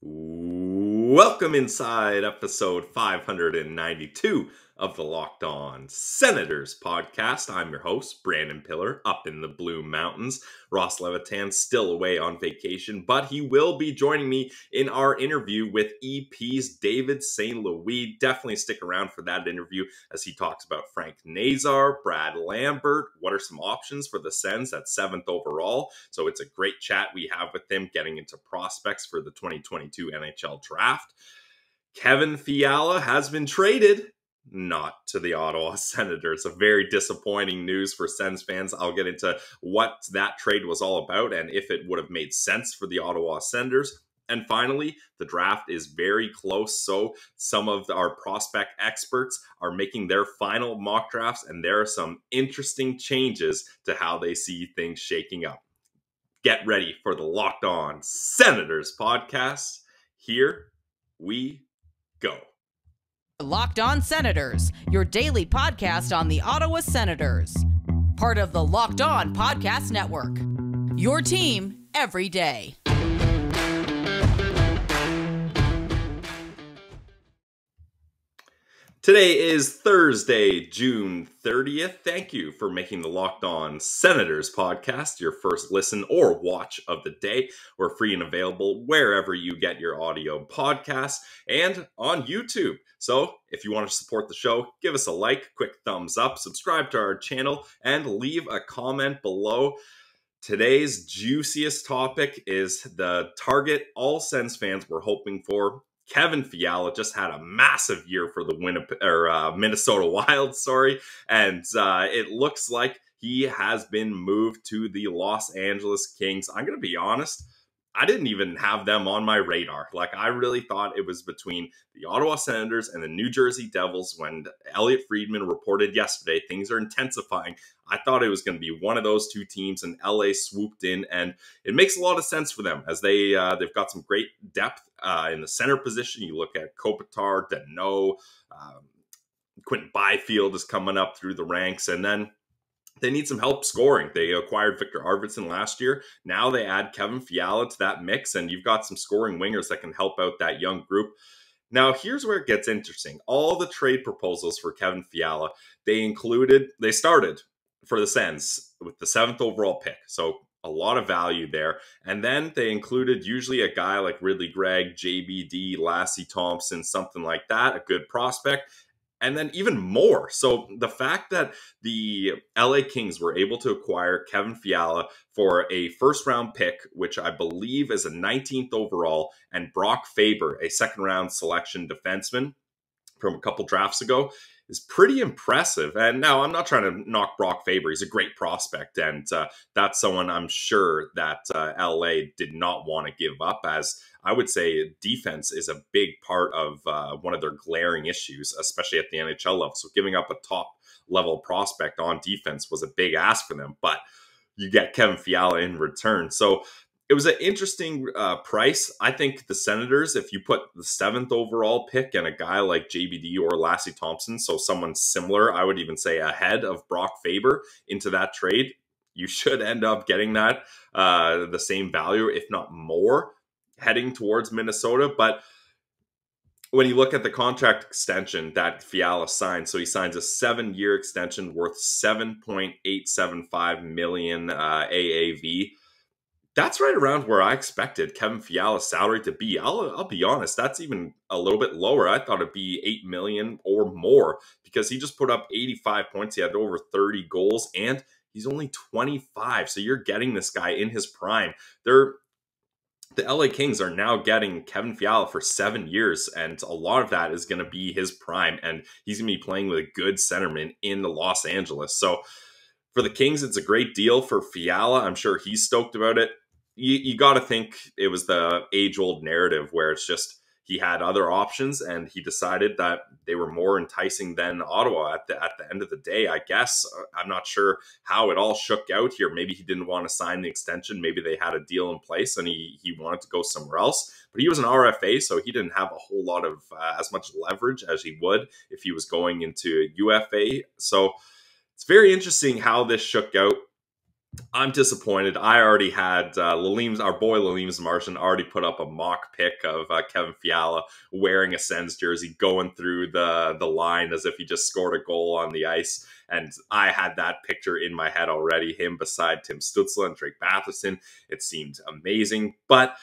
Welcome inside episode 592 of the Locked On Senators podcast. I'm your host, Brandon Piller, up in the Blue Mountains. Ross Levitan still away on vacation, but he will be joining me in our interview with EP's David St. Louis. Definitely stick around for that interview as he talks about Frank Nazar, Brad Lambert, what are some options for the Sens at 7th overall. So it's a great chat we have with him getting into prospects for the 2022 NHL draft. Kevin Fiala has been traded. Not to the Ottawa Senators. A very disappointing news for Sens fans. I'll get into what that trade was all about and if it would have made sense for the Ottawa Senators. And finally, the draft is very close, so some of our prospect experts are making their final mock drafts, and there are some interesting changes to how they see things shaking up. Get ready for the Locked On Senators podcast. Here we go. Locked On Senators, your daily podcast on the Ottawa Senators. Part of the Locked On Podcast Network. Your team every day. Today is Thursday, June 30th. Thank you for making the Locked On Senators podcast your first listen or watch of the day. We're free and available wherever you get your audio podcasts and on YouTube. So if you want to support the show, give us a like, quick thumbs up, subscribe to our channel, and leave a comment below. Today's juiciest topic is the target all Sens fans were hoping for. Kevin Fiala just had a massive year for the Minnesota Wild, and it looks like he has been moved to the Los Angeles Kings. I'm going to be honest, I didn't even have them on my radar. Like, I really thought it was between the Ottawa Senators and the New Jersey Devils. When Elliot Friedman reported yesterday, things are intensifying. I thought it was going to be one of those two teams, and LA swooped in, and it makes a lot of sense for them as they've got some great depth in the center position. You look at Kopitar, Danault, Quentin Byfield is coming up through the ranks, and then they need some help scoring. They acquired Victor Arvidsson last year. Now they add Kevin Fiala to that mix, and you've got some scoring wingers that can help out that young group. Now, here's where it gets interesting. All the trade proposals for Kevin Fiala, they started for the Sens with the 7th overall pick. So a lot of value there. And then they included usually a guy like Ridley Gregg, JBD, Lassi Thomson, something like that, a good prospect. And then even more. So the fact that the LA Kings were able to acquire Kevin Fiala for a first-round pick, which I believe is a 19th overall, and Brock Faber, a second-round selection defenseman from a couple drafts ago, is pretty impressive. And now, I'm not trying to knock Brock Faber. He's a great prospect, and that's someone I'm sure that LA did not want to give up, as I would say defense is a big part of one of their glaring issues, especially at the NHL level. So giving up a top-level prospect on defense was a big ask for them, but you get Kevin Fiala in return. So it was an interesting price. I think the Senators, if you put the 7th overall pick and a guy like JBD or Lassi Thomson, so someone similar, I would even say ahead of Brock Faber, into that trade, you should end up getting that the same value, if not more, heading towards Minnesota. But when you look at the contract extension that Fiala signed, so he signs a 7-year extension worth $7.875 million AAV. That's right around where I expected Kevin Fiala's salary to be. I'll be honest, that's even a little bit lower. I thought it'd be $8 million or more, because he just put up 85 points. He had over 30 goals, and he's only 25. So you're getting this guy in his prime. The LA Kings are now getting Kevin Fiala for 7 years, and a lot of that is going to be his prime, and he's going to be playing with a good centerman in Los Angeles. So for the Kings, it's a great deal. For Fiala, I'm sure he's stoked about it. You got to think it was the age-old narrative where it's just he had other options and he decided that they were more enticing than Ottawa at the end of the day, I guess. I'm not sure how it all shook out here. Maybe he didn't want to sign the extension. Maybe they had a deal in place and he wanted to go somewhere else. But he was an RFA, so he didn't have a whole lot of as much leverage as he would if he was going into UFA. So it's very interesting how this shook out. I'm disappointed. I already had our boy Lalim's Martian already put up a mock pic of Kevin Fiala wearing a Sens jersey, going through the line as if he just scored a goal on the ice. And I had that picture in my head already, him beside Tim Stutzle and Drake Batherson. It seemed amazing, but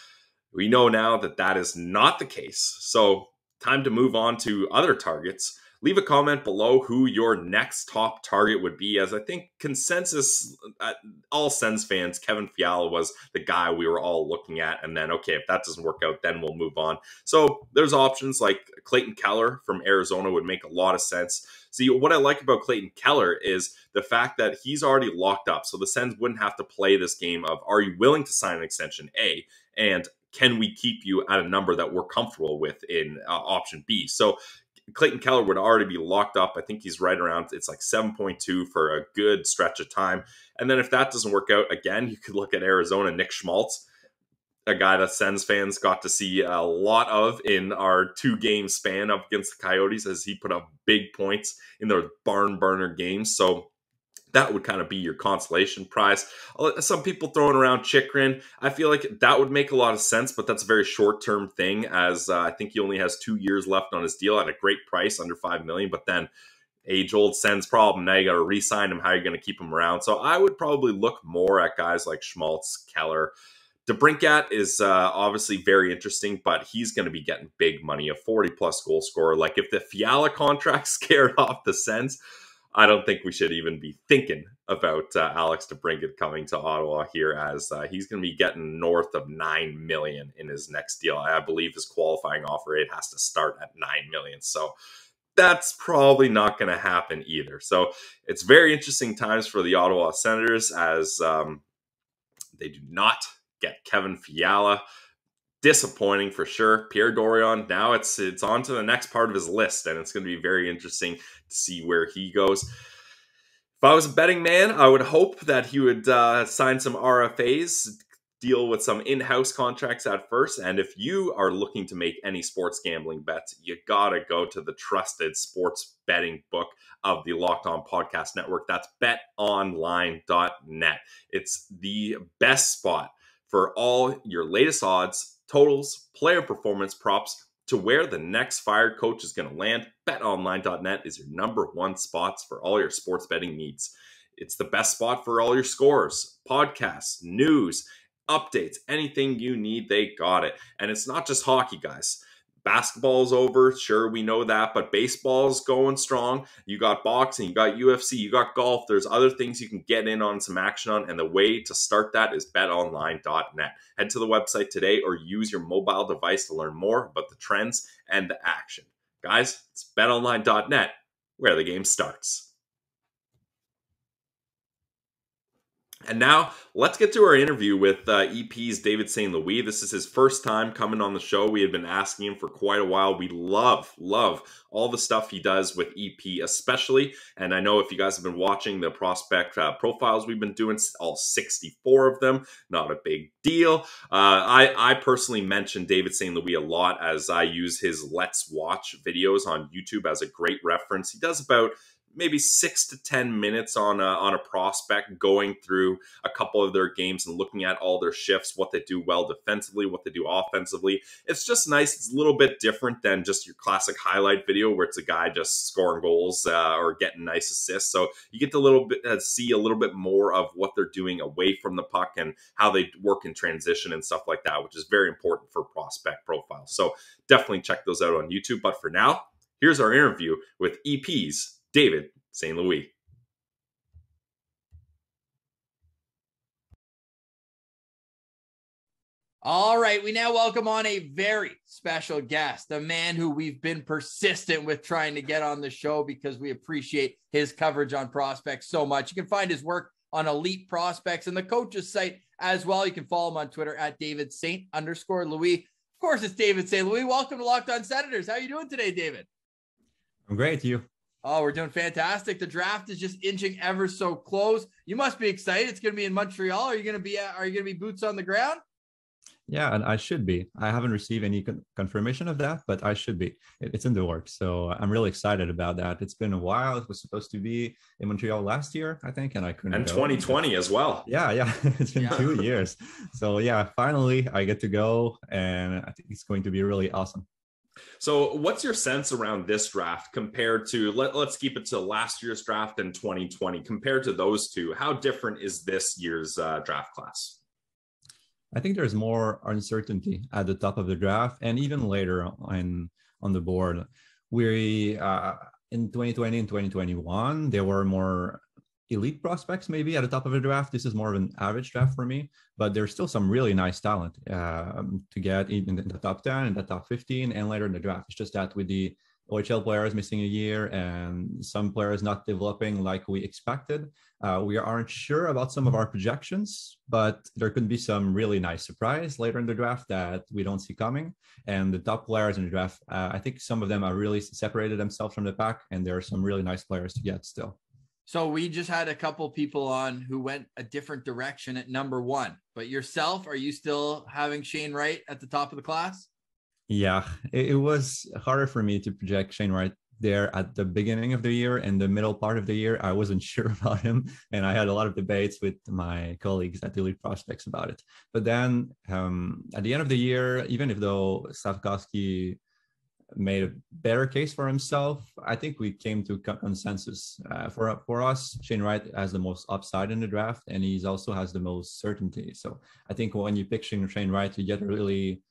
we know now that that is not the case. So time to move on to other targets. Leave a comment below who your next top target would be, as I think consensus, all Sens fans, Kevin Fiala was the guy we were all looking at. And then, okay, if that doesn't work out, then we'll move on. So there's options like Clayton Keller from Arizona would make a lot of sense. See, what I like about Clayton Keller is the fact that he's already locked up. So the Sens wouldn't have to play this game of, are you willing to sign an extension, A, and can we keep you at a number that we're comfortable with in option B? So Clayton Keller would already be locked up. I think he's right around, it's like 7.2 for a good stretch of time. And then if that doesn't work out, again, you could look at Arizona, Nick Schmaltz, a guy that Sens fans got to see a lot of in our two-game span up against the Coyotes, as he put up big points in their barn burner games. So that would kind of be your consolation prize. Some people throwing around Chikrin. I feel like that would make a lot of sense, but that's a very short-term thing, as I think he only has 2 years left on his deal at a great price, under $5 million. But then age-old Sens problem. Now you got to re-sign him. How are you going to keep him around? So I would probably look more at guys like Schmaltz, Keller. DeBrincat is obviously very interesting, but he's going to be getting big money, a 40-plus goal scorer. Like, if the Fiala contract scared off the Sens, I don't think we should even be thinking about Alex DeBrincat coming to Ottawa here, as he's going to be getting north of $9 million in his next deal. I believe his qualifying offer rate has to start at $9 million. So that's probably not going to happen either. So it's very interesting times for the Ottawa Senators, as they do not get Kevin Fiala. Disappointing for sure. Pierre Dorion, now it's on to the next part of his list, and it's going to be very interesting to see where he goes. If I was a betting man, I would hope that he would sign some RFAs, deal with some in-house contracts at first. And if you are looking to make any sports gambling bets, you gotta go to the trusted sports betting book of the Locked On Podcast Network. That's betonline.net. It's the best spot for all your latest odds, totals, player performance props, to where the next fired coach is going to land. BetOnline.net is your #1 spots for all your sports betting needs. It's the best spot for all your scores, podcasts, news, updates, anything you need, they got it. And it's not just hockey, guys. Basketball's over, sure, we know that, but baseball's going strong. You got boxing, you got UFC, you got golf. There's other things you can get in on, some action on, and the way to start that is betonline.net. Head to the website today or use your mobile device to learn more about the trends and the action. Guys, it's betonline.net, where the game starts. And now let's get to our interview with EP's David St. Louis. This is his first time coming on the show. We had been asking him for quite a while. We love all the stuff he does with EP especially. And I know if you guys have been watching the prospect profiles we've been doing, all 64 of them, not a big deal. I personally mention David St. Louis a lot, as I use his Let's Watch videos on YouTube as a great reference. He does about maybe 6 to 10 minutes on a prospect, going through a couple of their games and looking at all their shifts, what they do well defensively, what they do offensively. It's just nice. It's a little bit different than just your classic highlight video where it's a guy just scoring goals or getting nice assists. So you get to see a little bit more of what they're doing away from the puck and how they work in transition and stuff like that, which is very important for prospect profiles. So definitely check those out on YouTube. But for now, here's our interview with EP's David St. Louis. All right, we now welcome on a very special guest, a man who we've been persistent with trying to get on the show because we appreciate his coverage on prospects so much. You can find his work on Elite Prospects and the coach's site as well. You can follow him on Twitter at @DavidSaint_Louis. Of course, it's David St. Louis. Welcome to Locked On Senators. How are you doing today, David? I'm great. You? Oh, we're doing fantastic. The draft is just inching ever so close. You must be excited. It's going to be in Montreal. Are you going to be boots on the ground? Yeah, and I should be. I haven't received any confirmation of that, but I should be. It's in the works. So I'm really excited about that. It's been a while. It was supposed to be in Montreal last year, I think, and I couldn't. And go. 2020 as well. Yeah. It's been 2 years. So yeah, finally I get to go, and I think it's going to be really awesome. So what's your sense around this draft compared to, let's keep it to last year's draft and 2020, compared to those two? How different is this year's draft class? I think there's more uncertainty at the top of the draft and even later on the board. We in 2020 and 2021, there were more elite prospects maybe at the top of the draft. This is more of an average draft for me, but there's still some really nice talent to get in the top 10 and the top 15 and later in the draft. It's just that with the OHL players missing a year and some players not developing like we expected, we aren't sure about some of our projections, but there could be some really nice surprise later in the draft that we don't see coming. And the top players in the draft, I think some of them have really separated themselves from the pack, and there are some really nice players to get still. So we just had a couple people on who went a different direction at number one, but yourself, are you still having Shane Wright at the top of the class? Yeah, it was harder for me to project Shane Wright there at the beginning of the year and the middle part of the year. I wasn't sure about him, and I had a lot of debates with my colleagues at Elite Prospects about it. But then at the end of the year, even if though Savkowski made a better case for himself, I think we came to consensus. For us, Shane Wright has the most upside in the draft, and he also has the most certainty. So I think when you pick Shane Wright, you get a really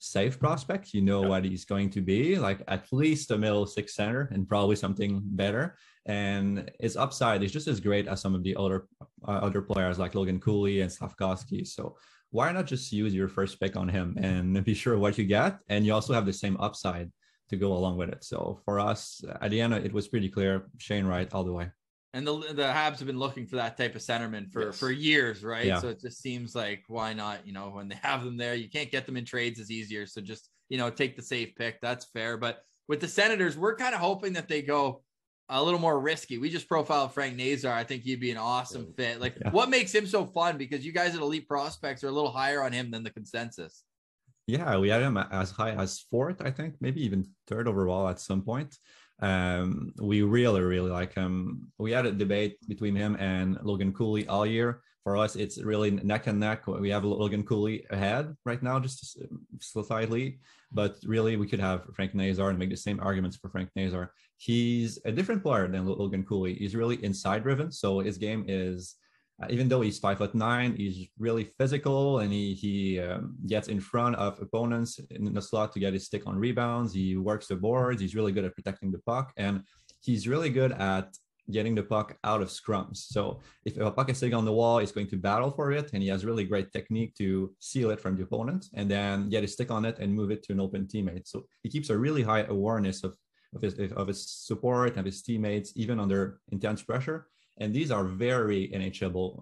safe prospect. You know what he's going to be, like at least a middle six center and probably something better. And his upside is just as great as some of the other players like Logan Cooley and Slavkovsky. So why not just use your first pick on him and be sure what you get? And you also have the same upside to go along with it. So for us, at the end, it was pretty clear, Shane Wright all the way. And the Habs have been looking for that type of centerman for years, right? Yeah. So it just seems like, why not? You know, when they have them there, you can't get them in trades, is easier. So just, you know, take the safe pick. That's fair. But with the Senators, we're kind of hoping that they go a little more risky. We just profiled Frank Nazar. I think he'd be an awesome fit. Like, what makes him so fun? Because you guys at Elite Prospects are a little higher on him than the consensus. Yeah, we had him as high as fourth, I think, maybe even third overall at some point. We really like him. We had a debate between him and Logan Cooley all year. For us, it's really neck and neck. We have Logan Cooley ahead right now, just slightly, but really we could have Frank Nazar and make the same arguments for Frank Nazar. He's a different player than Logan Cooley. He's really inside driven. So his game is, even though he's 5'9", he's really physical, and he gets in front of opponents in the slot to get his stick on rebounds. He works the boards. He's really good at protecting the puck, and he's really good at getting the puck out of scrums. So if a puck is sitting on the wall, he's going to battle for it, and he has really great technique to seal it from the opponent and then get his stick on it and move it to an open teammate. So he keeps a really high awareness of his support and his teammates, even under intense pressure. And these are very NHL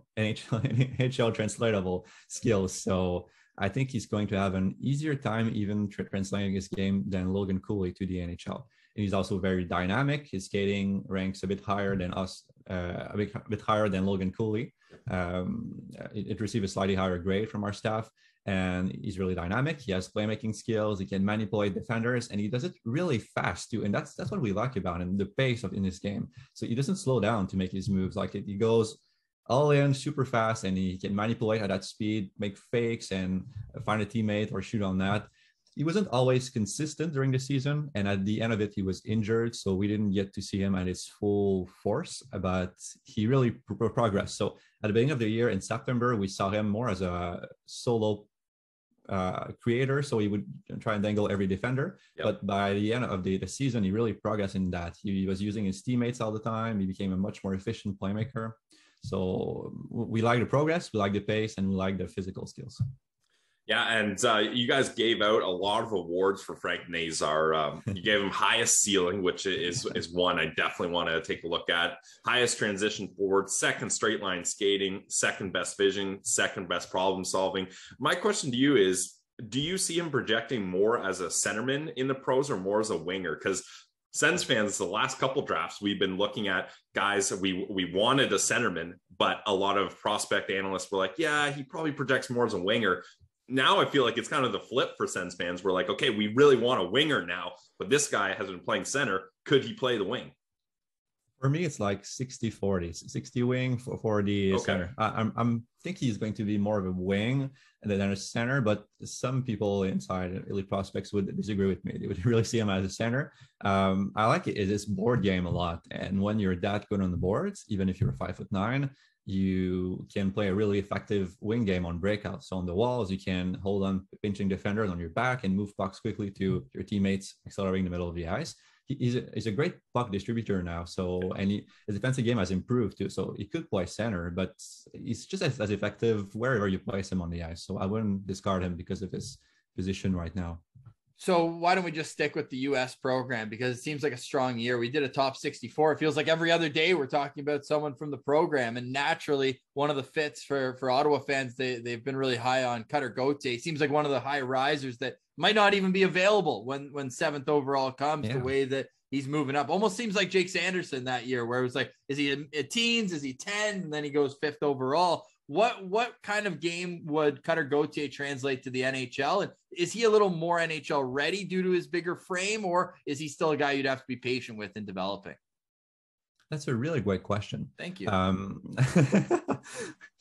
translatable skills. So I think he's going to have an easier time even translating his game than Logan Cooley to the NHL. And he's also very dynamic. His skating ranks a bit higher than us, a bit higher than Logan Cooley. It received a slightly higher grade from our staff. And he's really dynamic. He has playmaking skills. He can manipulate defenders, and he does it really fast too. And that's what we like about him, the pace in this game. So he doesn't slow down to make his moves. Like he goes all in super fast, and he can manipulate at that speed, make fakes and find a teammate or shoot on that. He wasn't always consistent during the season, and at the end of it, he was injured, so we didn't get to see him at his full force, but he really progressed. So at the beginning of the year in September, we saw him more as a solo creator, so he would try and dangle every defender. Yep. But by the end of the season, he really progressed in that. He was using his teammates all the time. He became a much more efficient playmaker. So we like the progress, we like the pace, and we like the physical skills. Yeah, and you guys gave out a lot of awards for Frank Nazar. You gave him highest ceiling, which is one I definitely want to take a look at. Highest transition forward, second straight line skating, second best vision, second best problem solving. My question to you is, do you see him projecting more as a centerman in the pros or more as a winger? Because Sens fans, the last couple drafts, we've been looking at guys that we wanted a centerman, but a lot of prospect analysts were like, yeah, he probably projects more as a winger. now I feel like it's kind of the flip for Sens fans. We're like, okay, we really want a winger now, but this guy has been playing center. Could he play the wing? For me, it's like 60-40, 60 wing for the center. I'm thinking he's going to be more of a wing than a center, but some people inside Elite Prospects would disagree with me. They would really see him as a center. I like it. It's board game a lot. And when you're that good on the boards, even if you're 5'9", you can play a really effective wing game on breakouts. So on the walls, you can hold on pinching defenders on your back and move pucks quickly to your teammates, accelerating the middle of the ice. He's a great puck distributor now. So, and his defensive game has improved too. So he could play center, but he's just as effective wherever you place him on the ice. So I wouldn't discard him because of his position right now. So why don't we just stick with the U.S. program? Because it seems like a strong year. We did a top 64. It feels like every other day we're talking about someone from the program. And naturally, one of the fits for Ottawa fans, they've been really high on Cutter Gauthier. Seems like one of the high risers that might not even be available when seventh overall comes, the way that he's moving up. Almost seems like Jake Sanderson that year, where it was like, is he a teens? Is he 10? And then he goes fifth overall. What kind of game would Cutter Gauthier translate to the NHL? And is he a little more NHL ready due to his bigger frame, or is he still a guy you'd have to be patient with in developing? That's a really great question. Thank you.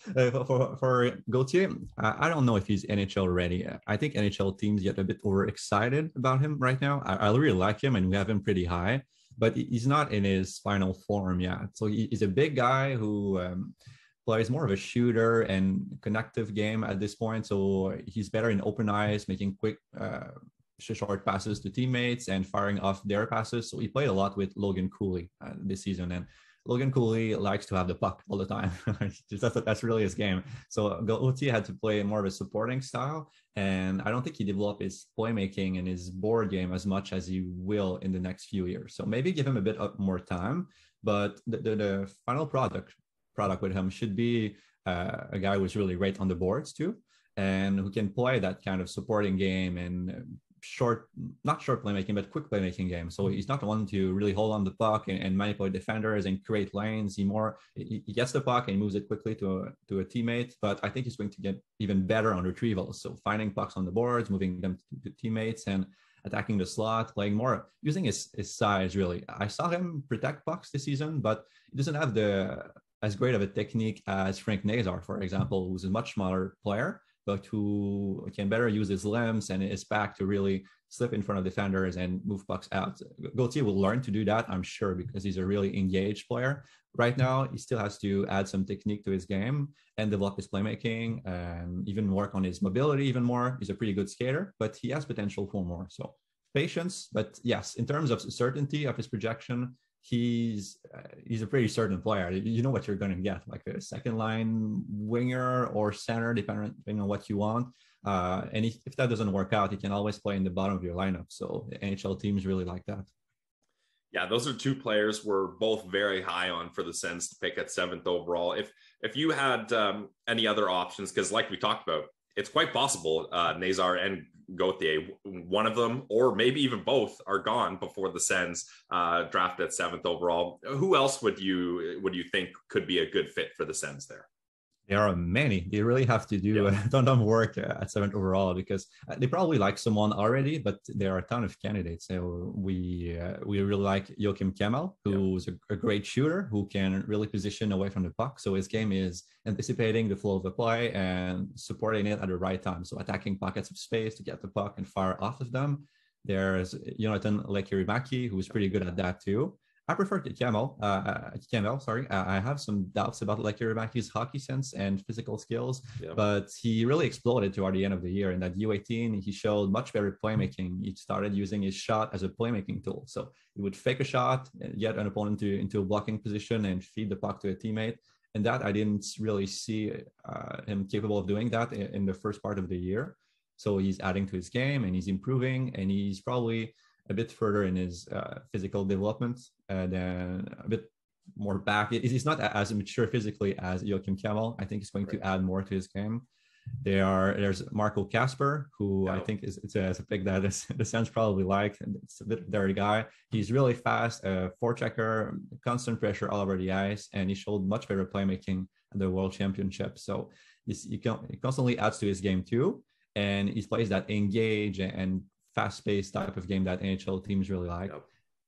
For Gauthier, I don't know if he's NHL ready. I think NHL teams get a bit overexcited about him right now. I really like him, and we have him pretty high, but he's not in his final form yet. So he's a big guy who plays more of a shooter and connective game at this point. So he's better in open ice, making quick short passes to teammates and firing off their passes. So he played a lot with Logan Cooley this season, and Logan Cooley likes to have the puck all the time. That's really his game. So Gauthier had to play more of a supporting style, and I don't think he developed his playmaking and his board game as much as he will in the next few years. So maybe give him a bit more time, but the final product with him should be a guy who's really great on the boards too, and who can play that kind of supporting game and not short playmaking, but quick playmaking game. So he's not the one to really hold on the puck and manipulate defenders and create lanes. He gets the puck and moves it quickly to a teammate, but I think he's going to get even better on retrieval. So finding pucks on the boards, moving them to teammates, and attacking the slot, playing more, using his size really. I saw him protect pucks this season, but he doesn't have as great of a technique as Frank Nazar, for example, who's a much smaller player, but who can better use his limbs and his back to really slip in front of defenders and move pucks out. Gauthier will learn to do that, I'm sure, because he's a really engaged player. Right now, he still has to add some technique to his game and develop his playmaking and even work on his mobility even more. He's a pretty good skater, but he has potential for more. So patience, but yes, in terms of certainty of his projection, he's a pretty certain player. You know what you're going to get, like a second line winger or center, depending on what you want. And if that doesn't work out, he can always play in the bottom of your lineup. So the NHL teams really like that. Yeah, those are two players we're both very high on for the Sens to pick at 7th overall. If you had any other options, because like we talked about, it's quite possible Nazar and Gauthier, one of them, or maybe even both, are gone before the Sens draft at 7th overall. Who else would you think could be a good fit for the Sens there? There are many. They really have to do a ton of work at 7th overall, because they probably like someone already, but there are a ton of candidates. So we really like Joakim Kemell, who's a great shooter, who can really position away from the puck. So his game is anticipating the flow of the play and supporting it at the right time. So attacking pockets of space to get the puck and fire off of them. There's Jonathan Lekkerimäki, who's pretty good at that too. I prefer Kemell. I have some doubts about Lekkerimäki's hockey sense and physical skills, but he really exploded toward the end of the year. In that U18, he showed much better playmaking. He started using his shot as a playmaking tool. So he would fake a shot, get an opponent into a blocking position and feed the puck to a teammate. And that I didn't really see him capable of doing that in the first part of the year. So he's adding to his game and he's improving, and he's probably a bit further in his physical development, and then a bit more back. He's not as mature physically as Joakim Kemell. I think he's going to add more to his game. There's Marco Casper, who I think is a pick that the Sens probably like. It's a bit dirty guy. He's really fast, a forechecker, constant pressure all over the ice, and he showed much better playmaking at the World Championship. So he constantly adds to his game too. and he plays that engage and fast-paced type of game that NHL teams really like. Yep.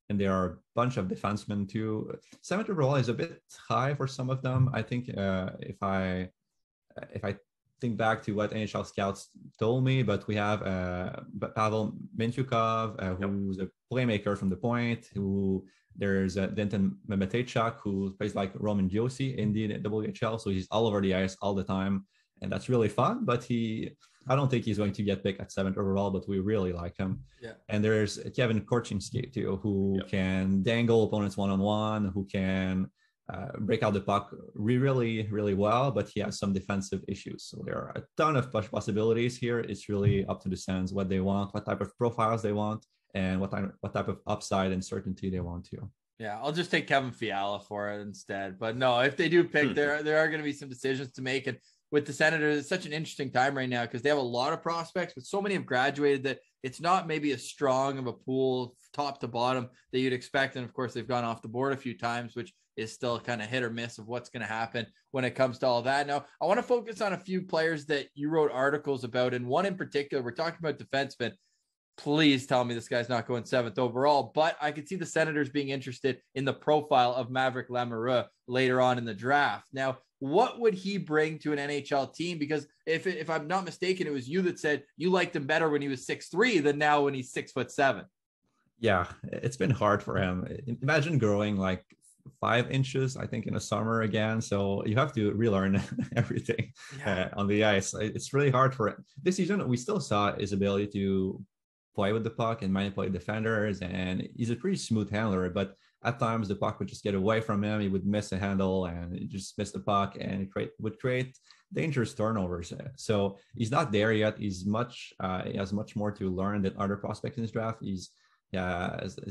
And there are a bunch of defensemen too. 7th overall is a bit high for some of them. I think if I think back to what NHL scouts told me, but we have Pavel Mentyukov, who's a playmaker from the point, who there's Denton Memetechuk, who plays like Roman Josi in the WHL. So he's all over the ice all the time. And that's really fun, but I don't think he's going to get picked at 7th overall, but we really like him. Yeah. And there's Kevin Korchinski too, who can dangle opponents one-on-one, who can break out the puck really, really well, but he has some defensive issues. So there are a ton of possibilities here. It's really up to the Sens what they want, what type of profiles they want, and what type of upside and certainty they want too. Yeah, I'll just take Kevin Fiala for it instead. But no, if they do pick, there are going to be some decisions to make. And with the Senators, it's such an interesting time right now because they have a lot of prospects, but so many have graduated that it's not maybe as strong of a pool top to bottom that you'd expect. And of course, they've gone off the board a few times, which is still kind of hit or miss of what's going to happen when it comes to all that. Now, I want to focus on a few players that you wrote articles about, and one in particular. We're talking about defensemen. Please tell me this guy's not going 7th overall, but I could see the Senators being interested in the profile of Maverick Lamoureux later on in the draft. Now, what would he bring to an NHL team? Because if I'm not mistaken, it was you that said you liked him better when he was 6'3" than now when he's 6'7". Yeah, it's been hard for him. Imagine growing like 5 inches, I think, in the summer again. So you have to relearn everything on the ice. It's really hard for him. This season, we still saw his ability to play with the puck and manipulate defenders. And he's a pretty smooth handler, but at times the puck would just get away from him. He would miss a handle and just miss the puck, and would create dangerous turnovers. So he's not there yet. He has much more to learn than other prospects in his draft. His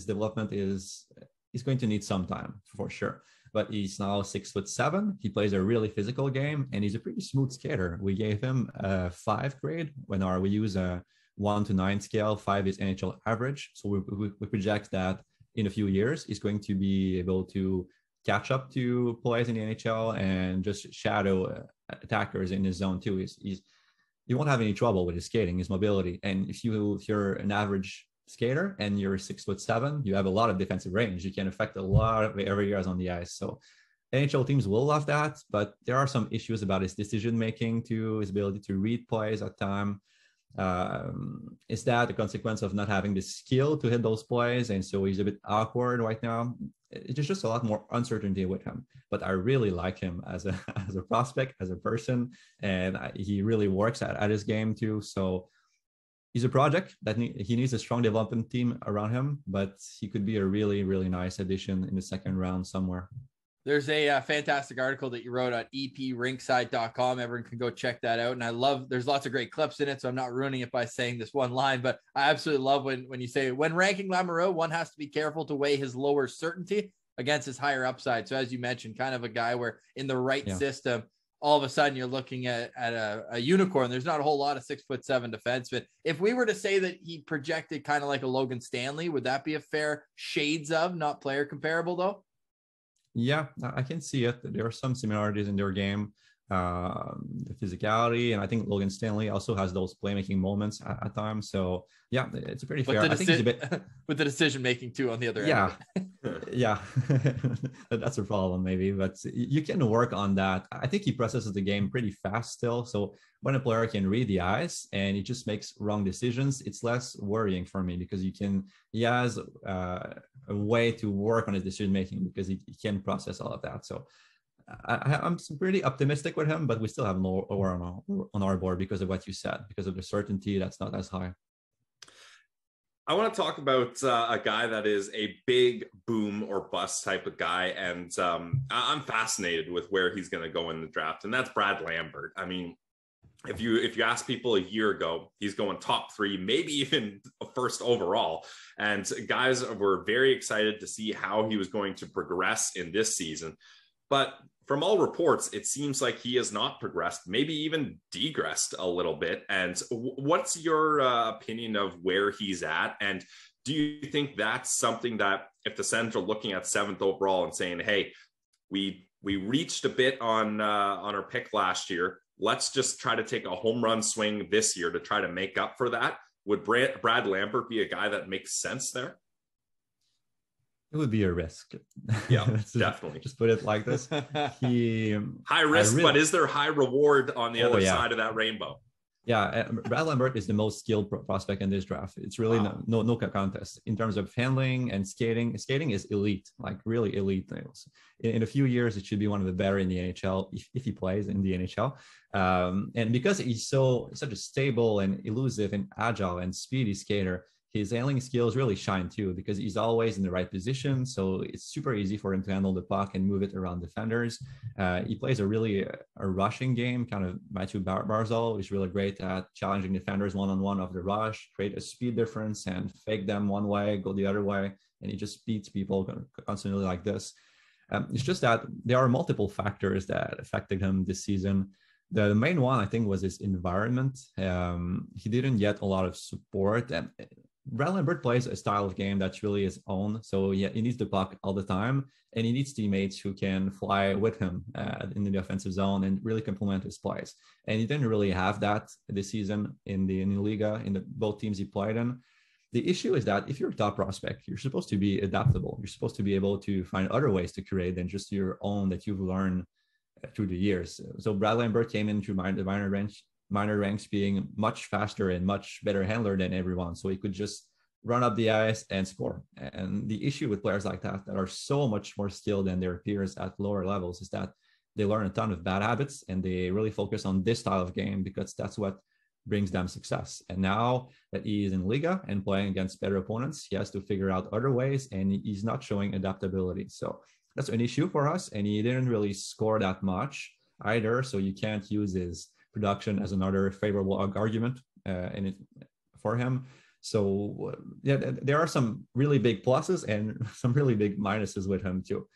development he's going to need some time for sure, but he's now 6'7". He plays a really physical game, and he's a pretty smooth skater. We gave him a 5 grade we use a 1 to 9 scale. 5 is NHL average. So we project that in a few years, he's going to be able to catch up to players in the NHL and just shadow attackers in his zone too. You won't have any trouble with his skating, his mobility. And if you're an average skater and you're 6'7", you have a lot of defensive range. You can affect a lot of areas on the ice. So NHL teams will love that, but there are some issues about his decision-making too, his ability to read plays at time. Is that a consequence of not having the skill to hit those plays? And so he's a bit awkward right now. It's just a lot more uncertainty with him, but I really like him as a prospect, as a person, and he really works at his game too. So he's a project that he needs a strong development team around him, but he could be a really, really nice addition in the second round somewhere. There's a fantastic article that you wrote on epringside.com. Everyone can go check that out. And there's lots of great clips in it, so I'm not ruining it by saying this one line, but I absolutely love when you say, when ranking Lamoureux, one has to be careful to weigh his lower certainty against his higher upside. So as you mentioned, kind of a guy where in the right system, all of a sudden you're looking at a unicorn. There's not a whole lot of 6'7" defensemen. If we were to say that he projected kind of like a Logan Stanley, would that be a fair shades of, not player comparable though? Yeah, I can see it. There are some similarities in their game, the physicality, and I think Logan Stanley also has those playmaking moments at times. So yeah, it's pretty fair. I think he's a bit with the decision making too on the other end. Yeah, that's a problem maybe, but you can work on that. I think he processes the game pretty fast still. So when a player can read the ice and he just makes wrong decisions, it's less worrying for me because he has a way to work on his decision making because he can process all of that. So I'm pretty optimistic with him, but we still have more on our board because of what you said, because of the certainty that's not as high. I want to talk about a guy that is a big boom or bust type of guy. And I'm fascinated with where he's going to go in the draft. And that's Brad Lambert. I mean, if you ask people a year ago, he's going top 3, maybe even 1st overall. And guys were very excited to see how he was going to progress in this season. But from all reports, it seems like he has not progressed, maybe even degressed a little bit. And what's your opinion of where he's at? And do you think that's something that if the Sens are looking at 7th overall and saying, hey, we reached a bit on our pick last year, let's just try to take a home run swing this year to try to make up for that. Would Brad Lambert be a guy that makes sense there? It would be a risk. Yeah, definitely. Just put it like this. High risk, but is there high reward on the other side of that rainbow? Yeah, Brad Lambert is the most skilled prospect in this draft. It's really no contest in terms of handling and skating. Skating is elite, like really elite things. In a few years, it should be one of the better in the NHL if he plays in the NHL. And because he's such a stable and elusive and agile and speedy skater, his handling skills really shine too because he's always in the right position. So it's super easy for him to handle the puck and move it around defenders. He plays a rushing game, kind of Matthew Barzal is really great at challenging defenders one-on-one off the rush, create a speed difference and fake them one way, go the other way. And he just beats people constantly like this. It's just that there are multiple factors that affected him this season. The main one, I think, was his environment. He didn't get a lot of support. And Brad Lambert plays a style of game that's really his own. So yeah, he needs the puck all the time, and he needs teammates who can fly with him in the offensive zone and really complement his plays. And he didn't really have that this season in the Liga, in both teams he played in. The issue is that if you're a top prospect, you're supposed to be adaptable. You're supposed to be able to find other ways to create than just your own that you've learned through the years. So Brad Lambert came in through the minor ranks being much faster and much better handler than everyone. So he could just run up the ice and score. And the issue with players like that are so much more skilled than their peers at lower levels is that they learn a ton of bad habits and they really focus on this style of game because that's what brings them success. And now that he is in Liga and playing against better opponents, he has to figure out other ways and he's not showing adaptability. So that's an issue for us. And he didn't really score that much either. So you can't use his production as another favorable argument for him. So yeah, there are some really big pluses and some really big minuses with him too.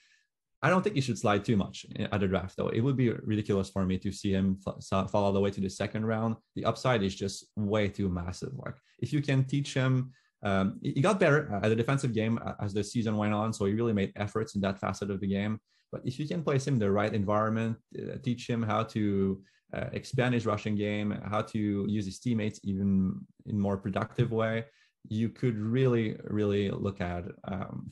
I don't think he should slide too much at the draft though. It would be ridiculous for me to see him fall all the way to the second round. The upside is just way too massive. Like if you can teach him, he got better at the defensive game as the season went on. So he really made efforts in that facet of the game. But if you can place him in the right environment, teach him how to expand his rushing game, how to use his teammates even in more productive way, you could really, really look at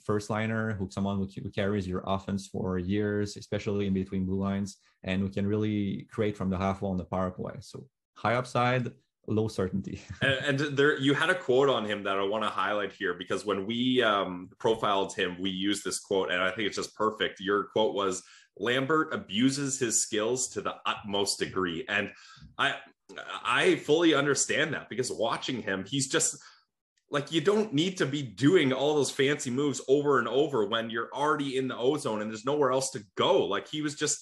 first liner, someone who carries your offense for years, especially in between blue lines, and who can really create from the half wall on the power play. So high upside, low certainty. and there, you had a quote on him that I want to highlight here because when we profiled him, we used this quote, and I think it's just perfect. Your quote was, "Lambert abuses his skills to the utmost degree," and I fully understand that because watching him, he's just like, you don't need to be doing all those fancy moves over and over when you're already in the O-zone and there's nowhere else to go. Like he was just,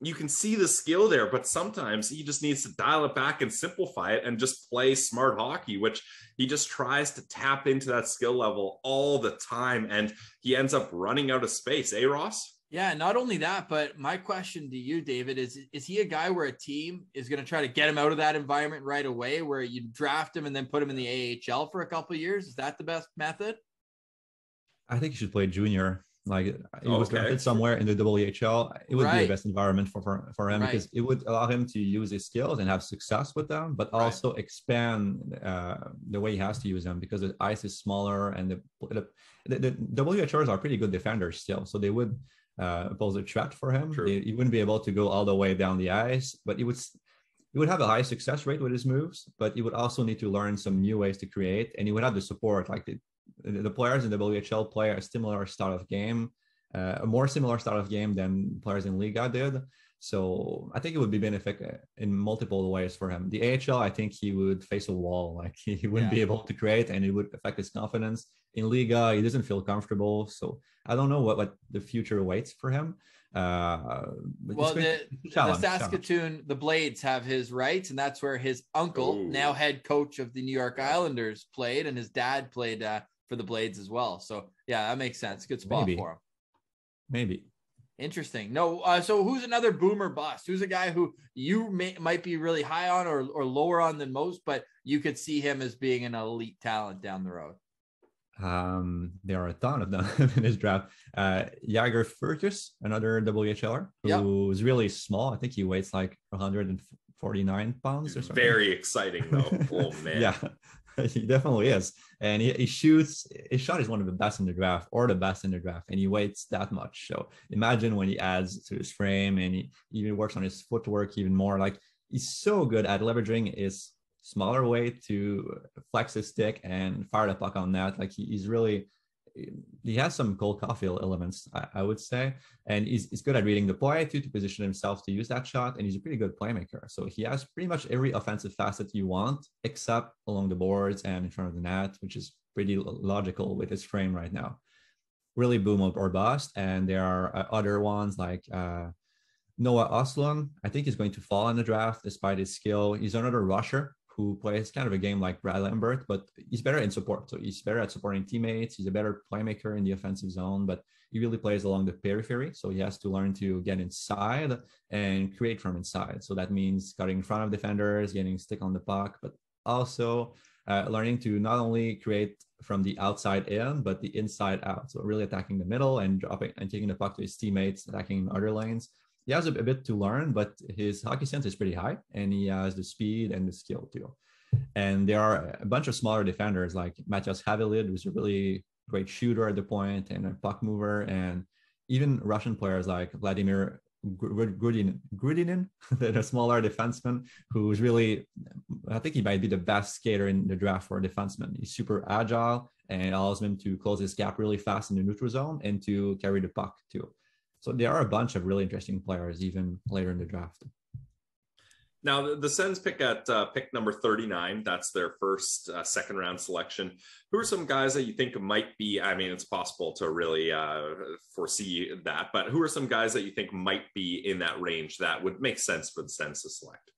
you can see the skill there, but sometimes he just needs to dial it back and simplify it and just play smart hockey, which he just tries to tap into that skill level all the time. And he ends up running out of space. Ross? Yeah, not only that, but my question to you, David, is he a guy where a team is going to try to get him out of that environment right away, where you draft him and then put him in the AHL for a couple of years? Is that the best method? I think you should play junior. Like he was drafted somewhere in the WHL, it would be the best environment for him because it would allow him to use his skills and have success with them, but also expand the way he has to use them because the ice is smaller and the WHLs are pretty good defenders still, so they would pose a threat for him. He wouldn't be able to go all the way down the ice, but he would have a high success rate with his moves, but he would also need to learn some new ways to create, and he would have the support. Like the players in the WHL play a similar style of game, a more similar style of game than players in Liga did. So I think it would be beneficial in multiple ways for him. The AHL, I think he would face a wall. Like he wouldn't be able to create, and it would affect his confidence. In Liga, he doesn't feel comfortable. So I don't know what the future awaits for him. Well, the Saskatoon, the Blades have his rights, and that's where his uncle, now head coach of the New York Islanders, played, and his dad played for the Blades as well. So yeah, that makes sense. Good spot for him. Maybe. Interesting. No. So who's another boomer bust? Who's a guy who you might be really high on or lower on than most, but you could see him as being an elite talent down the road? There are a ton of them in this draft. Jagr Furtus, another WHLer, who's really small. I think he weighs like 100 and 49 pounds or something. Very exciting though. Oh man. Yeah, he definitely is. And he shoots, his shot is one of the best in the draft or the best in the draft, and he weighs that much. So imagine when he adds to his frame, and he even works on his footwork even more. Like, he's so good at leveraging his smaller weight to flex his stick and fire the puck on that. Like, he's really, he has some Cole Caulfield elements, I would say. And he's good at reading the play too, to position himself to use that shot. And he's a pretty good playmaker. So he has pretty much every offensive facet you want, except along the boards and in front of the net, which is pretty logical with his frame right now. Really boom or bust. And there are other ones like Noah Östlund. I think he's going to fall in the draft despite his skill. He's another rusher who plays kind of a game like Brad Lambert, but he's better in support. So he's better at supporting teammates. He's a better playmaker in the offensive zone, but he really plays along the periphery. So he has to learn to get inside and create from inside. So that means cutting in front of defenders, getting stick on the puck, but also learning to not only create from the outside in, but the inside out. So really attacking the middle and dropping and taking the puck to his teammates, attacking in other lanes. He has a bit to learn, but his hockey sense is pretty high, and he has the speed and the skill too. And there are a bunch of smaller defenders like Mathias Havelid, who's a really great shooter at the point and a puck mover, and even Russian players like Vladimir Grudinin, the smaller defenseman, who's really, I think he might be the best skater in the draft for a defenseman. He's super agile and allows him to close his gap really fast in the neutral zone and to carry the puck too. So there are a bunch of really interesting players even later in the draft. Now, the Sens pick at pick number 39. That's their first second round selection. Who are some guys that you think might be, I mean, it's possible to really foresee that, but who are some guys that you think might be in that range that would make sense for the Sens to select?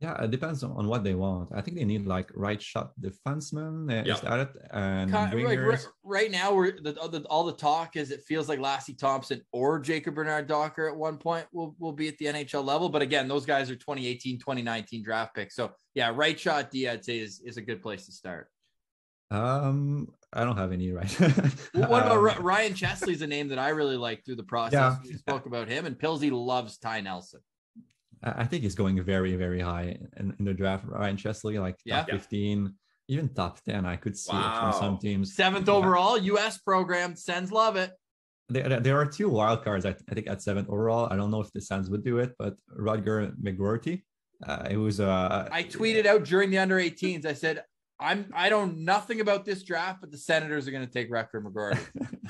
Yeah, it depends on what they want. I think they need like right shot defensemen. Yep. And right now, all the talk is it feels like Lassi Thomson or Jacob Bernard-Docker at one point will be at the NHL level. But again, those guys are 2018, 2019 draft picks. So yeah, right shot D, I'd say is a good place to start. I don't have any right. What about Ryan Chesley is a name that I really like through the process. Yeah. We spoke about him, and Pilsy loves Ty Nelson. I think he's going very, very high in the draft. Ryan Chesley, like top 15, even top 10. I could see it from some teams. 7th overall, U.S. program. Sens love it. There are two wild cards, I think, at 7th overall. I don't know if the Sens would do it, but Rodger McGroarty. It was. I tweeted out during the under-18s. I said, I don't know nothing about this draft, but the Senators are going to take Rodger McGroarty.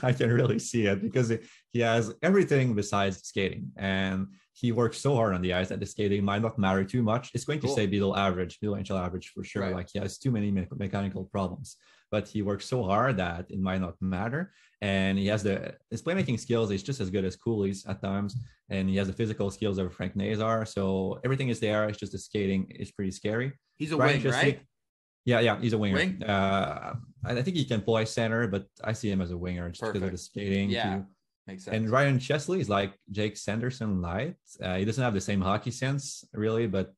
I can really see it because he has everything besides skating, and he works so hard on the ice that the skating might not matter too much. It's going to stay below NHL average for sure. Right. Like, he has too many mechanical problems, but he works so hard that it might not matter. And he has his playmaking skills is just as good as Cooley's at times. And he has the physical skills of Frank Nazar. So everything is there. It's just the skating is pretty scary. He's a wing, right? Yeah, he's a winger. I think he can play center, but I see him as a winger just because of the skating. Yeah, makes sense. And Ryan Chesley is like Jake Sanderson light. He doesn't have the same hockey sense really, but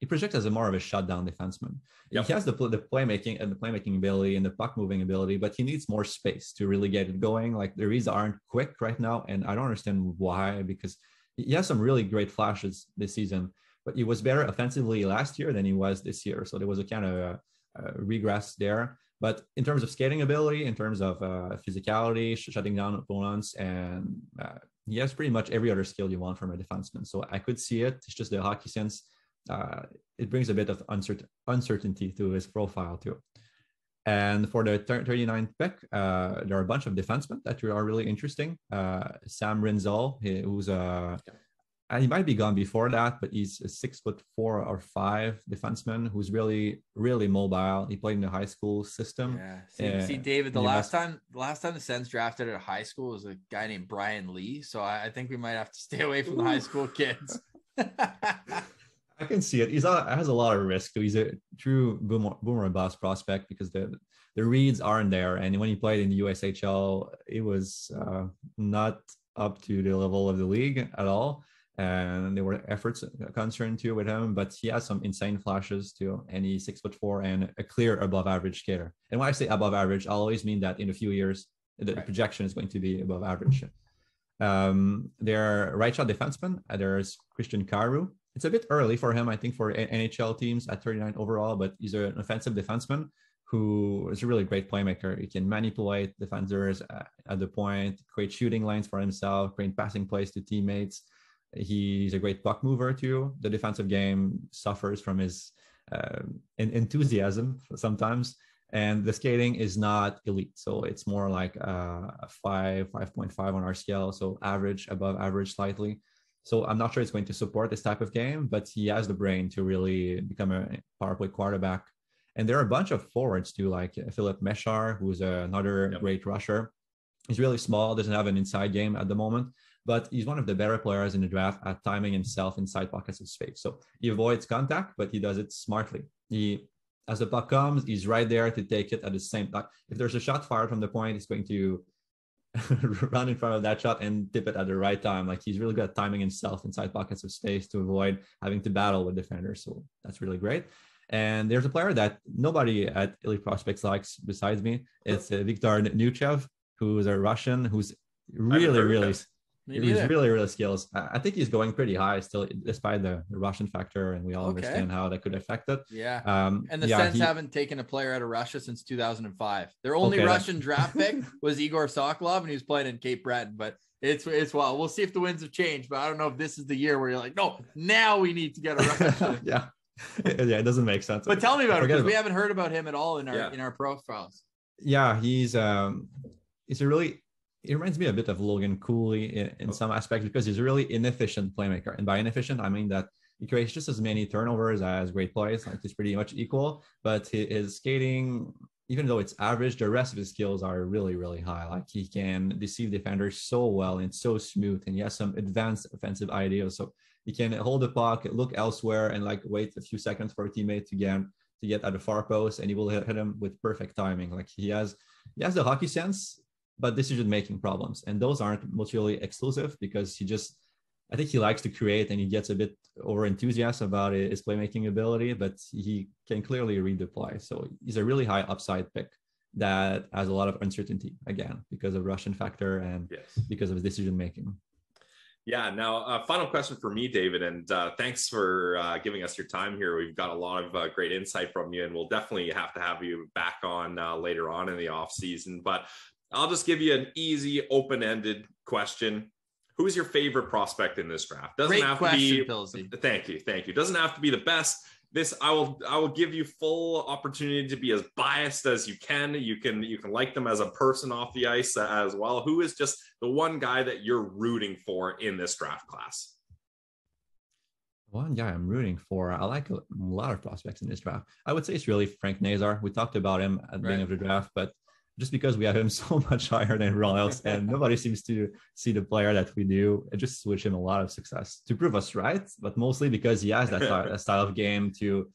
he projects as more of a shutdown defenseman. Yep. He has the playmaking ability and the puck moving ability, but he needs more space to really get it going. Like, the Reeds aren't quick right now, and I don't understand why, because he has some really great flashes this season, but he was better offensively last year than he was this year. So there was a kind of regress there, but in terms of skating ability, in terms of physicality, shutting down opponents, and he has pretty much every other skill you want from a defenseman. So I could see it. It's just the hockey sense. It brings a bit of uncertainty to his profile too. And for the 39th pick, there are a bunch of defensemen that are really interesting. Sam Rinzal, who's he might be gone before that, but he's a 6'4" or 5" defenseman who's really, really mobile. He played in the high school system. Yeah. See, David, the last time the Sens drafted at a high school was a guy named Brian Lee. So I think we might have to stay away from the high school kids. I can see it. He has a lot of risk. So he's a true boomer bust prospect because the reads aren't there. And when he played in the USHL, it was not up to the level of the league at all. And there were efforts concerned too with him, but he has some insane flashes too. And he's 6'4" and a clear above average skater. And when I say above average, I'll always mean that in a few years, the projection is going to be above average. There are right shot defensemen. There's Christian Kyrou, It's a bit early for him, I think, for NHL teams at 39 overall, but he's an offensive defenseman who is a really great playmaker. He can manipulate defenders at the point, create shooting lanes for himself, create passing plays to teammates. He's a great puck mover too. The defensive game suffers from his enthusiasm sometimes, and the skating is not elite. So it's more like a 5.5 on our scale. So average, above average, slightly. So I'm not sure it's going to support this type of game, but he has the brain to really become a power play quarterback. And there are a bunch of forwards too, like Philip Meshar, who's another great rusher. He's really small, doesn't have an inside game at the moment, but he's one of the better players in the draft at timing himself inside pockets of space. So he avoids contact, but he does it smartly. As the puck comes, he's right there to take it at the same time. If there's a shot fired from the point, he's going to run in front of that shot and tip it at the right time. Like, he's really good at timing himself inside pockets of space to avoid having to battle with defenders. So that's really great. And there's a player that nobody at Elite Prospects likes besides me. It's Viktor Nuchev, who's a Russian, who's really skilled. I think he's going pretty high still, despite the Russian factor, and we all understand how that could affect it. Yeah. And the Sens haven't taken a player out of Russia since 2005. Their only Russian draft pick was Igor Sokolov, and he was playing in Cape Breton, but it's wild. We'll see if the winds have changed, but I don't know if this is the year where you're like, no, now we need to get a Russian. It doesn't make sense. But tell me about him, because we haven't heard about him at all in our in our profiles. Yeah, he reminds me a bit of Logan Cooley in some aspects, because he's a really inefficient playmaker. And by inefficient, I mean that he creates just as many turnovers as great plays. Like, it's pretty much equal, but his skating, even though it's average, the rest of his skills are really, really high. Like, he can deceive defenders so well and so smooth, and he has some advanced offensive ideas. So he can hold the puck, look elsewhere, and like wait a few seconds for a teammate to get at the far post, and he will hit him with perfect timing. Like, he has the hockey sense, but decision-making problems, and those aren't mutually exclusive, because I think he likes to create, and he gets a bit over-enthusiastic about his playmaking ability, but he can clearly read the play. So he's a really high upside pick that has a lot of uncertainty, again, because of Russian factor and because of his decision-making. Yeah. Now, final question for me, David, and thanks for giving us your time here. We've got a lot of great insight from you, and we'll definitely have to have you back on later on in the off season. But I'll just give you an easy, open-ended question. Who's your favorite prospect in this draft? Doesn't great have question, to be. Pilsy. Thank you. Doesn't have to be the best. This I will give you full opportunity to be as biased as you can. You can like them as a person off the ice as well. Who is just the one guy that you're rooting for in this draft class? One guy I'm rooting for. I like a lot of prospects in this draft. I would say it's really Frank Nazar. We talked about him at the beginning of the draft, but just because we have him so much higher than everyone else, and nobody seems to see the player that we do, it just wish him a lot of success to prove us right, but mostly because he has that style of game to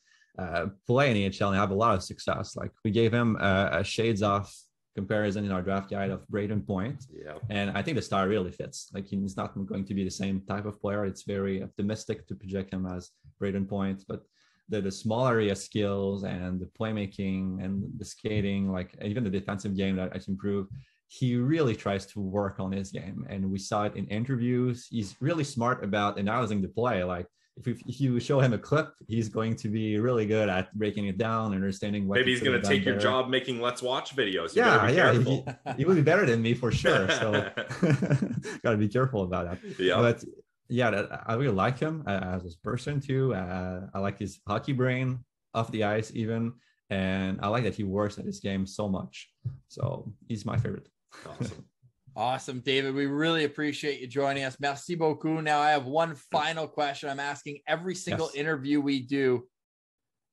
play in NHL and have a lot of success. Like, we gave him a shades off comparison in our draft guide of Brayden Point, and I think the style really fits. Like, he's not going to be the same type of player. It's very optimistic to project him as Brayden Point, but the small area skills and the playmaking and the skating, like even the defensive game that has improved, he really tries to work on his game. And we saw it in interviews. He's really smart about analyzing the play. Like, if you show him a clip, he's going to be really good at breaking it down, understanding what. Maybe he's going to take your job making Let's Watch videos. He would be better than me for sure. So got to be careful about that. Yeah. But I really like him as a person too. I like his hockey brain off the ice even, and I like that he works at his game so much. So he's my favorite. Awesome. Awesome, David. We really appreciate you joining us. Merci beaucoup. Now I have one final question I'm asking every single interview we do.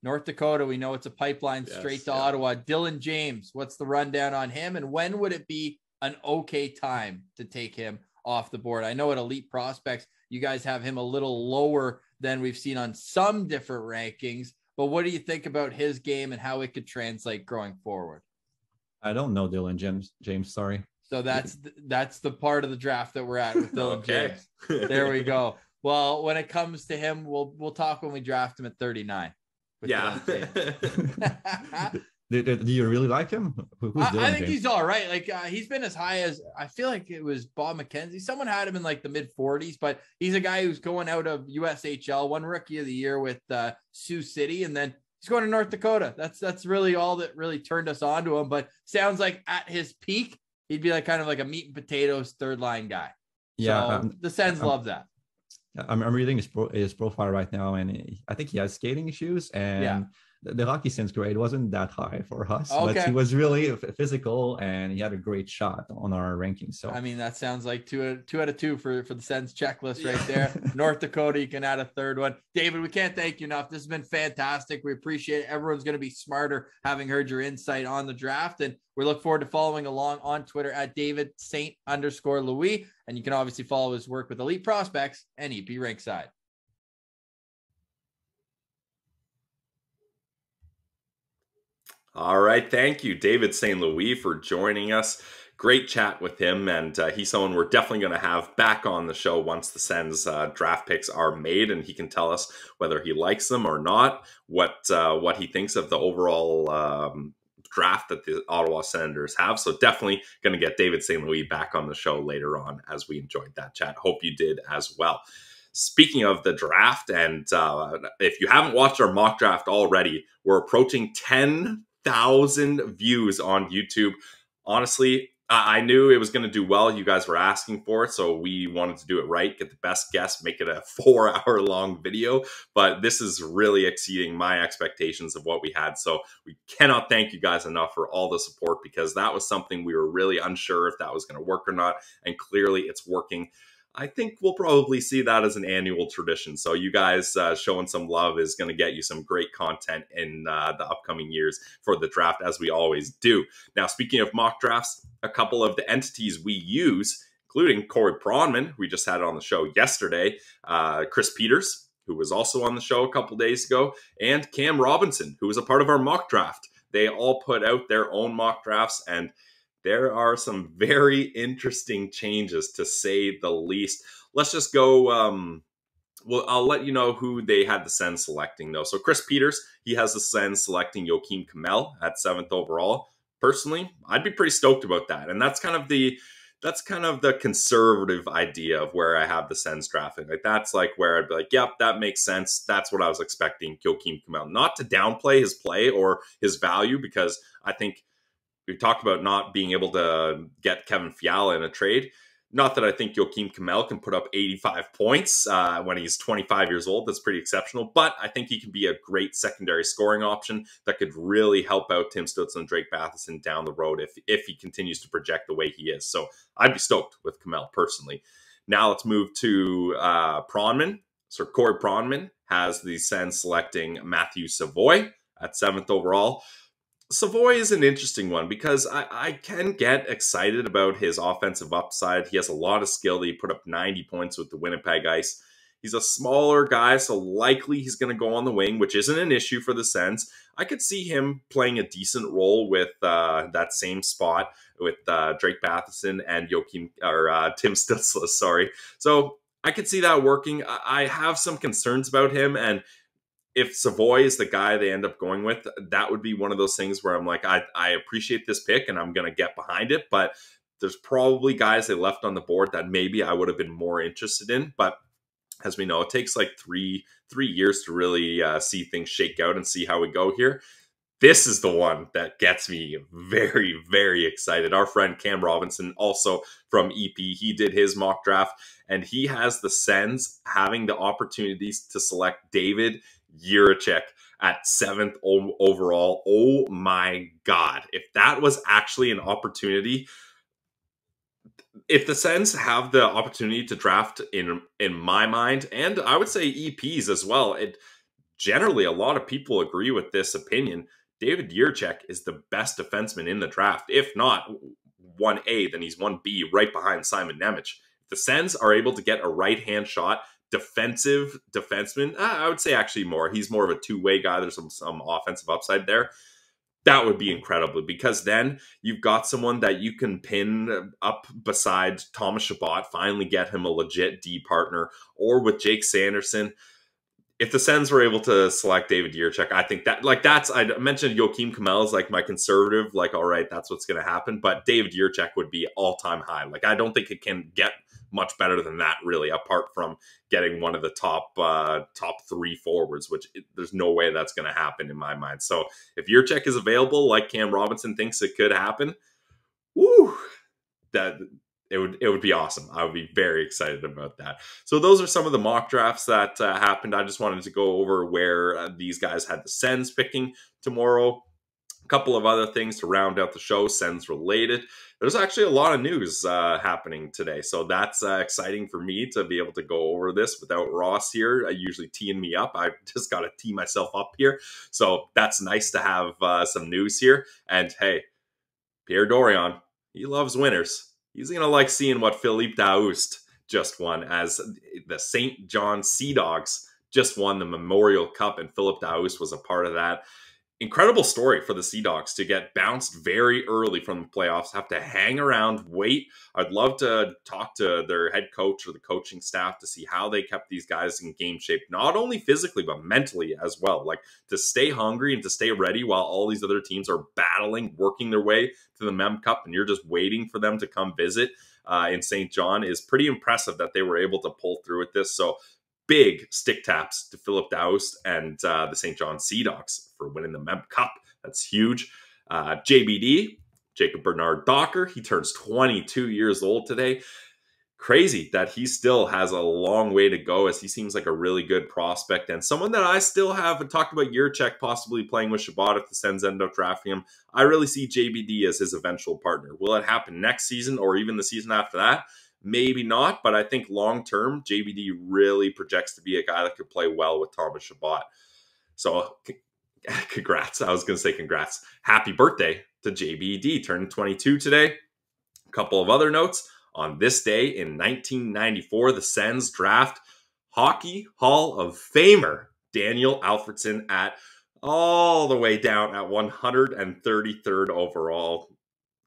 North Dakota, we know it's a pipeline straight to Ottawa. Dylan James, what's the rundown on him, and when would it be an okay time to take him off the board? I know at Elite Prospects, you guys have him a little lower than we've seen on some different rankings, but what do you think about his game and how it could translate going forward? I don't know Dylan James, sorry. So that's the part of the draft that we're at with Dylan James. There we go. Well, when it comes to him, we'll talk when we draft him at 39. Yeah. Do you really like him? I think he's all right. Like he's been as high as, I feel like it was Bob McKenzie. Someone had him in like the mid-40s, but he's a guy who's going out of USHL, won Rookie of the Year with Sioux City, and then he's going to North Dakota. That's really all that really turned us on to him. But sounds like at his peak, he'd be like kind of like a meat and potatoes third line guy. Yeah, so the Sens love that. I'm reading his profile right now, and I think he has skating issues, and the hockey sense grade wasn't that high for us, but he was really physical, and he had a great shot on our ranking. So I mean, that sounds like two out of two for the Sens checklist right there. North Dakota, you can add a third one. David, we can't thank you enough. This has been fantastic. We appreciate it. Everyone's going to be smarter having heard your insight on the draft, and we look forward to following along on Twitter at David Saint _Louis. And you can obviously follow his work with Elite Prospects and EP Rankside. All right. Thank you, David St. Louis, for joining us. Great chat with him, and he's someone we're definitely going to have back on the show once the Sens draft picks are made, and he can tell us whether he likes them or not, what he thinks of the overall draft that the Ottawa Senators have. So definitely going to get David St. Louis back on the show later on, as we enjoyed that chat. Hope you did as well. Speaking of the draft, and if you haven't watched our mock draft already, we're approaching 10,000 views on YouTube. Honestly, I knew it was going to do well. You guys were asking for it, so we wanted to do it right, get the best guess, make it a 4-hour-long video, but this is really exceeding my expectations of what we had, so we cannot thank you guys enough for all the support, because that was something we were really unsure if that was going to work or not, and clearly it's working. I think we'll probably see that as an annual tradition. So you guys showing some love is going to get you some great content in the upcoming years for the draft, as we always do. Now, speaking of mock drafts, a couple of the entities we use, including Corey Pronman, we just had on the show yesterday, Chris Peters, who was also on the show a couple days ago, and Cam Robinson, who was a part of our mock draft. They all put out their own mock drafts, and there are some very interesting changes, to say the least. Let's just go, well, I'll let you know who they had the Sens selecting, though. So Chris Peters, he has the Sens selecting Joakim Kemell at 7th overall. Personally, I'd be pretty stoked about that. And that's kind of the conservative idea of where I have the Sens drafting. Like, that's like where I'd be like, yep, that makes sense. That's what I was expecting, Joakim Kemell. Not to downplay his play or his value, because I think we talked about not being able to get Kevin Fiala in a trade. Not that I think Joakim Kemell can put up 85 points when he's 25 years old. That's pretty exceptional. But I think he can be a great secondary scoring option that could really help out Tim Stutzle and Drake Batherson down the road if he continues to project the way he is. So I'd be stoked with Kemell personally. Now let's move to Pronman. So Corey Pronman has the Sens selecting Matthew Savoy at 7th overall. Savoy is an interesting one because I can get excited about his offensive upside. He has a lot of skill. He put up 90 points with the Winnipeg Ice. He's a smaller guy, so likely he's going to go on the wing, which isn't an issue for the Sens. I could see him playing a decent role with that same spot with Drake Batherson and Tim Stutzle. Sorry. So I could see that working. I have some concerns about him, and if Savoy is the guy they end up going with, that would be one of those things where I'm like, I appreciate this pick and I'm going to get behind it, but there's probably guys they left on the board that maybe I would have been more interested in. But as we know, it takes like three years to really see things shake out and see how we go here. This is the one that gets me very, very excited. Our friend Cam Robinson, also from EP, he did his mock draft, and he has the Sens having the opportunities to select David Juracek at 7th overall. Oh my God. If that was actually an opportunity, if the Sens have the opportunity to draft, in my mind, and I would say EPs as well, generally a lot of people agree with this opinion, David Juracek is the best defenseman in the draft. If not 1A, then he's 1B, right behind Simon Nemec. If the Sens are able to get a right-hand shot, defensive defenseman, I would say actually more. He's more of a two-way guy. There's some offensive upside there. That would be incredible, because then you've got someone that you can pin up beside Thomas Chabot, finally get him a legit D partner, or with Jake Sanderson. if the Sens were able to select David Yerchek, I think that, like, that's, I mentioned Joakim Kemell is like my conservative, like, all right, that's what's going to happen. But David Yerchek would be all-time high. Like, I don't think it can get much better than that, really, apart from getting one of the top three forwards, which there's no way that's going to happen in my mind. So if Yerchek is available, like Cam Robinson thinks it could happen, woo, that it would be awesome. I would be very excited about that. So those are some of the mock drafts that happened. I just wanted to go over where these guys had the Sens picking tomorrow. A couple of other things to round out the show, Sens related. There's actually a lot of news happening today, so that's exciting for me to be able to go over this without Ross here, usually teeing me up. I just got to tee myself up here, so that's nice to have some news here. And hey, Pierre Dorion, he loves winners. He's going to like seeing what Philippe Daoust just won, as the St. John Sea Dogs just won the Memorial Cup, and Philippe Daoust was a part of that. Incredible story for the Sea Dogs to get bounced very early from the playoffs, have to hang around, wait. I'd love to talk to their head coach or the coaching staff to see how they kept these guys in game shape, not only physically, but mentally as well. Like, to stay hungry and to stay ready while all these other teams are battling, working their way to the Mem Cup, and you're just waiting for them to come visit in St. John is pretty impressive that they were able to pull through with this. So big stick taps to Philippe Daoust and the St. John Sea Dogs for winning the Mem Cup. That's huge. JBD, Jacob Bernard Docker, he turns 22 years old today. Crazy that he still has a long way to go, as he seems like a really good prospect. And someone that I still haven't talked about, Yerchek possibly playing with Shabbat if the Sens end up drafting him. I really see JBD as his eventual partner. Will it happen next season or even the season after that? Maybe not, but I think long-term, JBD really projects to be a guy that could play well with Thomas Chabot. So, congrats. I was going to say congrats. Happy birthday to JBD, turning 22 today. A couple of other notes. On this day in 1994, the Sens draft Hockey Hall of Famer Daniel Alfredson all the way down at 133rd overall.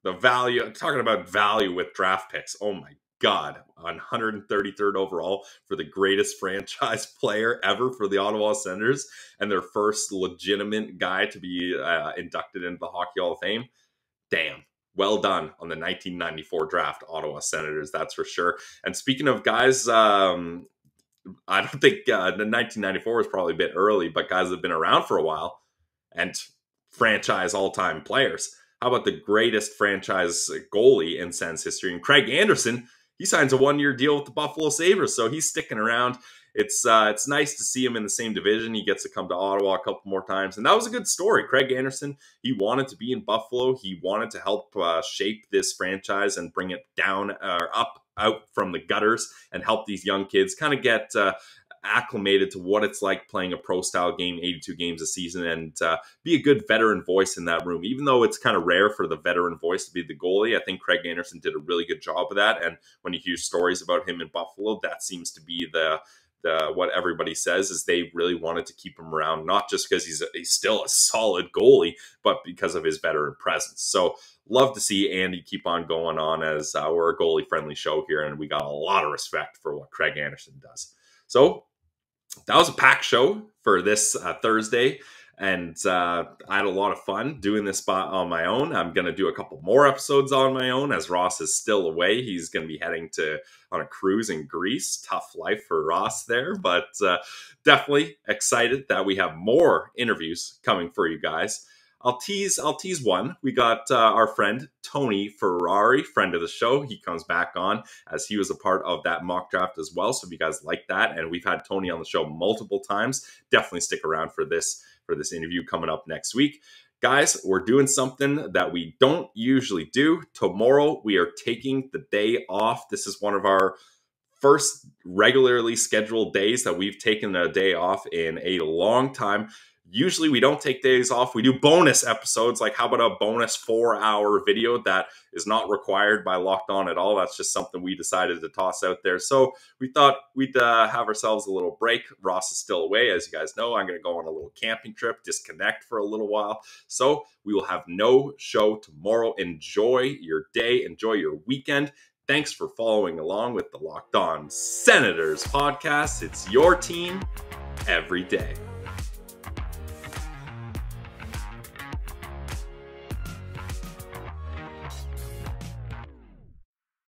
The value, I'm talking about value with draft picks. Oh my God, 133rd overall for the greatest franchise player ever for the Ottawa Senators, and their first legitimate guy to be inducted into the Hockey Hall of Fame. Damn. Well done on the 1994 draft, Ottawa Senators, that's for sure. And speaking of guys, I don't think the 1994 was probably a bit early, but guys have been around for a while and franchise all-time players. How about the greatest franchise goalie in Sens history? And Craig Anderson, he signs a one-year deal with the Buffalo Sabres, so he's sticking around. It's nice to see him in the same division. He gets to come to Ottawa a couple more times. And that was a good story. Craig Anderson, he wanted to be in Buffalo. He wanted to help shape this franchise and bring it down or up out from the gutters and help these young kids kind of get acclimated to what it's like playing a pro-style game, 82 games a season, and be a good veteran voice in that room. Even though it's kind of rare for the veteran voice to be the goalie, I think Craig Anderson did a really good job of that. And when you hear stories about him in Buffalo, that seems to be the what everybody says, is they really wanted to keep him around, not just because he's still a solid goalie, but because of his veteran presence. So love to see Andy keep on going on, as we're a goalie-friendly show here, and we got a lot of respect for what Craig Anderson does. So that was a packed show for this Thursday, and I had a lot of fun doing this spot on my own. I'm going to do a couple more episodes on my own, as Ross is still away. He's going to be heading on a cruise in Greece. Tough life for Ross there, but definitely excited that we have more interviews coming for you guys. I'll tease one. We got our friend Tony Ferrari, friend of the show. He comes back on, as he was a part of that mock draft as well. So if you guys like that, and we've had Tony on the show multiple times, definitely stick around for this interview coming up next week. Guys, we're doing something that we don't usually do. Tomorrow, we are taking the day off. This is one of our first regularly scheduled days that we've taken a day off in a long time. Usually we don't take days off. We do bonus episodes, like how about a bonus 4-hour video that is not required by Locked On at all. That's just something we decided to toss out there. So we thought we'd have ourselves a little break. Ross is still away, as you guys know. I'm going to go on a little camping trip, disconnect for a little while. So we will have no show tomorrow. Enjoy your day. Enjoy your weekend. Thanks for following along with the Locked On Senators podcast. It's your team every day.